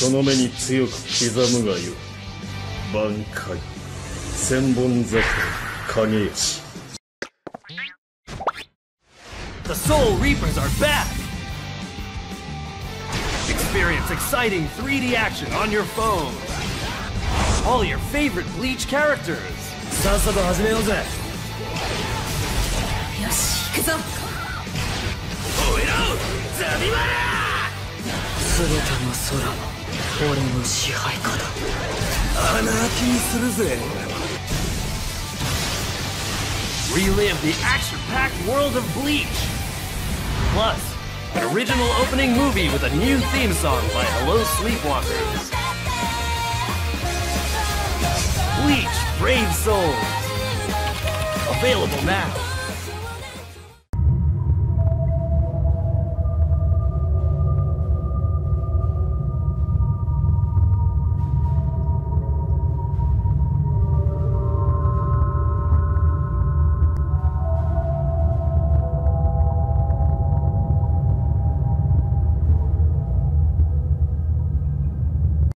その目に強く刻むがよ挽回千本桜影石 The Soul Reapers are back! Experience exciting 3D action on your phone! All your favorite Bleach characters! Let's start! Let's go! Oero! Zabimara! Everything in the sky is my master. Anarchy will do it! Relive the action-packed world of Bleach! Plus, an original opening movie with a new theme song by Hello Sleepwalkers. Bleach Brave Souls. Available now.